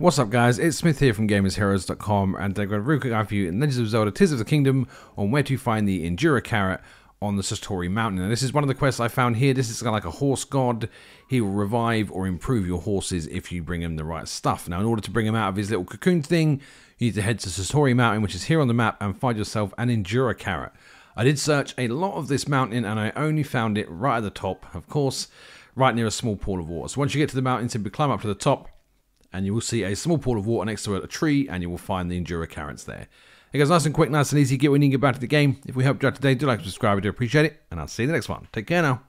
What's up guys, it's Smith here from GamersHeroes.com and I've got a real quick eye for you in Legends of Zelda, Tears of the Kingdom on where to find the Endura Carrot on the Satori Mountain. Now this is one of the quests I found here. This is kind of like a horse god. He will revive or improve your horses if you bring him the right stuff. Now in order to bring him out of his little cocoon thing, you need to head to Satori Mountain, which is here on the map, and find yourself an Endura Carrot. I did search a lot of this mountain and I only found it right at the top, of course, right near a small pool of water. So once you get to the mountain, simply climb up to the top and you will see a small pool of water next to a tree, and you will find the Endura Carrots there. It goes nice and quick, nice and easy. Get what you need to get back to the game. If we helped you out today, do like and subscribe. I do appreciate it, and I'll see you in the next one. Take care now.